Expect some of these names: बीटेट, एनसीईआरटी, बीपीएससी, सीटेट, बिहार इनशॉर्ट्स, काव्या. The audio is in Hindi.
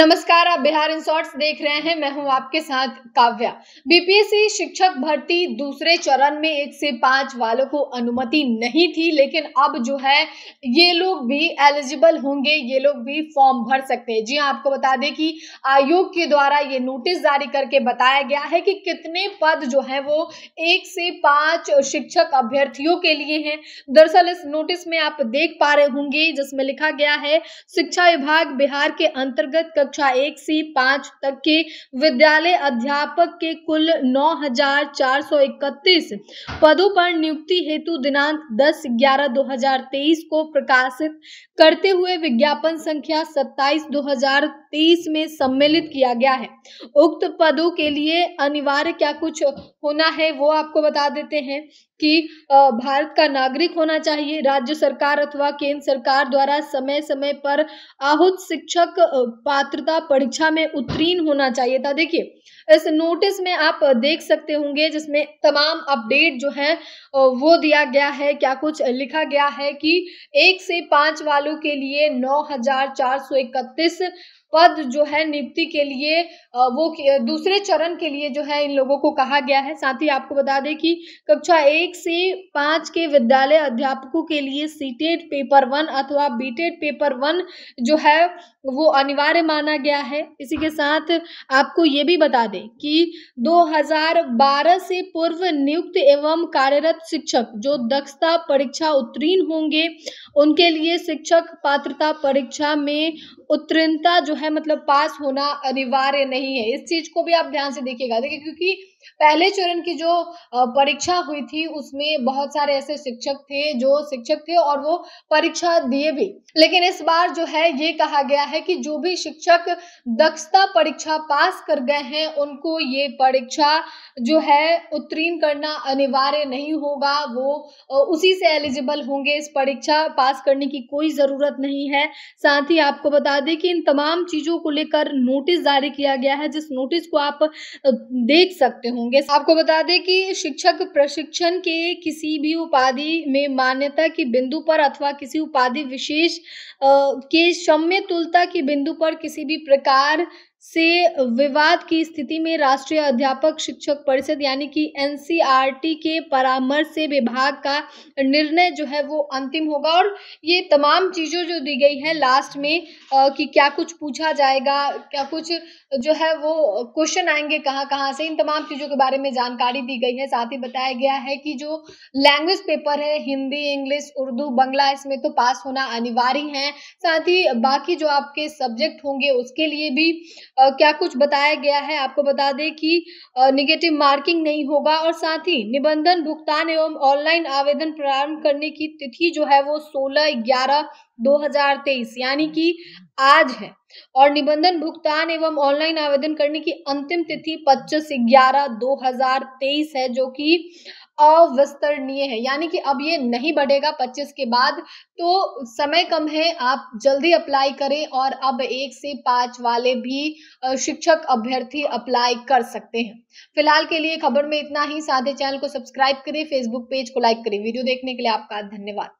नमस्कार, आप बिहार इनशॉर्ट्स देख रहे हैं। मैं हूं आपके साथ काव्या। बीपीएससी शिक्षक भर्ती दूसरे चरण में 1 से 5 वालों को अनुमति नहीं थी, लेकिन अब जो है ये लोग भी एलिजिबल होंगे, ये लोग भी फॉर्म भर सकते हैं। जी हां, आपको बता दें कि आयोग के द्वारा ये नोटिस जारी करके बताया गया है कि कितने पद जो है वो 1 से 5 शिक्षक अभ्यर्थियों के लिए हैं। दरअसल इस नोटिस में आप देख पा रहे होंगे जिसमें लिखा गया है, शिक्षा विभाग बिहार के अंतर्गत कक्षा 1 से 5 तक के विद्यालय अध्यापक के कुल 9,431 पदों पर नियुक्ति हेतु दिनांक 10/11/2023 को प्रकाशित करते हुए विज्ञापन संख्या 27/2023 में सम्मिलित किया गया है। उक्त पदों के लिए अनिवार्य क्या कुछ होना है वो आपको बता देते हैं कि भारत का नागरिक होना चाहिए, राज्य सरकार अथवा केंद्र सरकार द्वारा समय समय पर आहूत शिक्षक पात्रता परीक्षा में उत्तीर्ण होना चाहिए था। देखिए, इस नोटिस में आप देख सकते होंगे जिसमें तमाम अपडेट जो है वो दिया गया है। क्या कुछ लिखा गया है कि 1 से 5 वालों के लिए 9,431 पद जो है नियुक्ति के लिए वो दूसरे चरण के लिए जो है इन लोगों को कहा गया है। साथ ही आपको बता दें कि कक्षा 1 से 5 के विद्यालय अध्यापकों के लिए सीटेट पेपर 1 अथवा बीटेट पेपर 1 जो है वो अनिवार्य माना गया है। इसी के साथ आपको ये भी बता दें कि 2012 से पूर्व नियुक्त एवं कार्यरत शिक्षक जो दक्षता परीक्षा उत्तीर्ण होंगे उनके लिए शिक्षक पात्रता परीक्षा में उत्तीर्णता जो है मतलब पास होना अनिवार्य नहीं है। इस चीज को भी आप ध्यान से देखिएगा। देखिए, क्योंकि पहले चरण की जो परीक्षा हुई थी उसमें बहुत सारे ऐसे शिक्षक थे और वो परीक्षा दिए भी, लेकिन इस बार जो है ये कहा गया है कि जो भी शिक्षक दक्षता परीक्षा पास कर गए हैं उनको ये परीक्षा जो है उत्तीर्ण करना अनिवार्य नहीं होगा, वो उसी से एलिजिबल होंगे। इस परीक्षा पास करने की कोई ज़रूरत नहीं है। साथ ही आपको बता दें कि इन तमाम चीज़ों को लेकर नोटिस जारी किया गया है, जिस नोटिस को आप देख सकते होंगे। आपको बता दें कि शिक्षक प्रशिक्षण के किसी भी उपाधि में मान्यता के बिंदु पर अथवा किसी उपाधि विशेष के सम्य तुल्यता के बिंदु पर किसी भी प्रकार से विवाद की स्थिति में राष्ट्रीय अध्यापक शिक्षक परिषद यानी कि एनसीईआरटी के परामर्श से विभाग का निर्णय जो है वो अंतिम होगा। और ये तमाम चीज़ों जो दी गई है लास्ट में कि क्या कुछ पूछा जाएगा, क्या कुछ जो है वो क्वेश्चन आएंगे कहाँ से, इन तमाम चीज़ों के बारे में जानकारी दी गई है। साथ ही बताया गया है कि जो लैंग्वेज पेपर है हिंदी, इंग्लिश, उर्दू, बंगला, इसमें तो पास होना अनिवार्य है। साथ ही बाकी जो आपके सब्जेक्ट होंगे उसके लिए भी क्या कुछ बताया गया है। आपको बता दें कि नेगेटिव मार्किंग नहीं होगा। और साथ ही निबंधन भुगतान एवं ऑनलाइन आवेदन प्रारंभ करने की तिथि जो है वो 16/11/2023 यानी कि आज है, और निबंधन भुगतान एवं ऑनलाइन आवेदन करने की अंतिम तिथि 25/11/2023 है, जो कि अविस्तरणीय है। यानी कि अब ये नहीं बढ़ेगा 25 के बाद, तो समय कम है, आप जल्दी अप्लाई करें। और अब 1 से 5 वाले भी शिक्षक अभ्यर्थी अप्लाई कर सकते हैं। फिलहाल के लिए खबर में इतना ही। साथ ही चैनल को सब्सक्राइब करें, फेसबुक पेज को लाइक करें। वीडियो देखने के लिए आपका धन्यवाद।